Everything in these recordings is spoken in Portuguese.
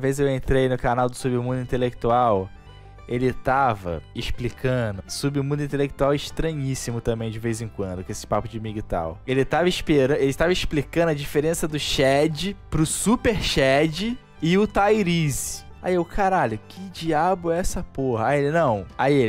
Uma vez eu entrei no canal do Submundo Intelectual, ele tava explicando Submundo Intelectual estranhíssimo também de vez em quando, com esse papo de MGTOW. Ele tava explicando a diferença do Chad pro Super Chad e o Tyrese. Aí eu, caralho, que diabo é essa porra? Aí ele,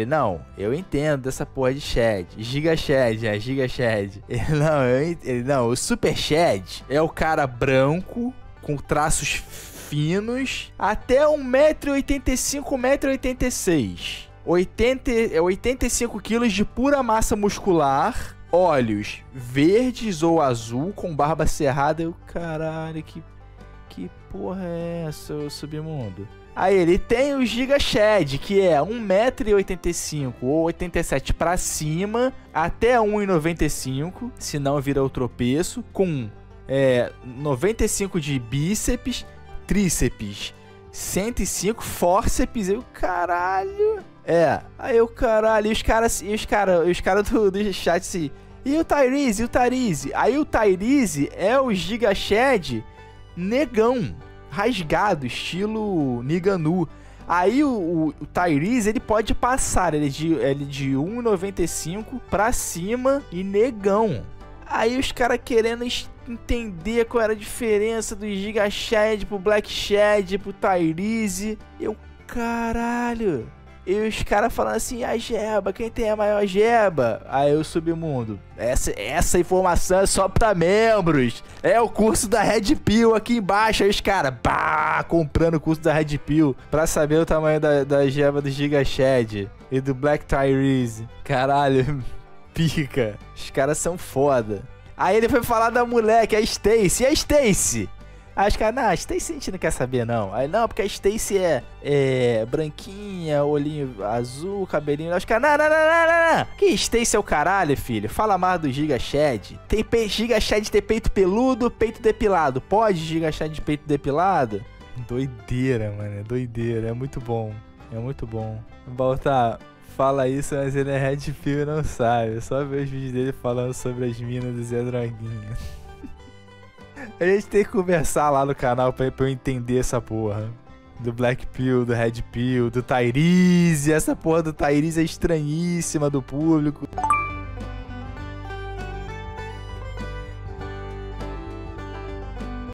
não, eu entendo dessa porra de Chad. Giga Chad, é Giga Chad. Ele, não, o Super Chad é o cara branco, com traços finos, até 1,85m, 1,86m. 85kg de pura massa muscular, olhos verdes ou azul, com barba cerrada. Eu, caralho, que porra é essa, o Submundo? Aí ele tem o Giga Chad, que é 1,85m ou 87 pra cima, até 1,95m, se não vira o tropeço, com 95 de bíceps, tríceps, 105 fórceps. Eu, caralho. Aí eu, caralho. E os caras do chat assim, e o Tyrese? Aí o Tyrese é o Giga Chad negão, rasgado, estilo Niganu. Aí o Tyrese, ele pode passar, ele é de 1,95 pra cima e negão. Aí os caras querendo entender qual era a diferença do Giga Chad pro Black Chad pro Tyrese. Eu, caralho. E os caras falando assim, a jeba, quem tem a maior jeba? Aí o Submundo, essa informação é só pra membros. É o curso da Red Pill aqui embaixo. Aí os caras, comprando o curso da Red Pill pra saber o tamanho da jeba do Giga Chad e do Black Tyrese. Caralho, pica. Os caras são foda. Aí ele foi falar da moleque, a Stacy. E a Stacy? Aí os caras, não, a Stacy a gente não quer saber, não. Aí, não, porque a Stacy é branquinha, olhinho azul, cabelinho. Aí os caras, não. Que Stacy é o caralho, filho? Fala mais do Giga Chad. Giga Chad tem peito peludo, peito depilado. Pode Giga Chad de peito depilado? Doideira, mano. É doideira. É muito bom. É muito bom. Baltar fala isso, mas ele é Red Pill e não sabe. É só ver os vídeos dele falando sobre as minas do Zé Draguinha. A gente tem que conversar lá no canal pra eu entender essa porra. Do Black Pill, do Red Pill, do Tyrese. Essa porra do Tyrese é estranhíssima do público.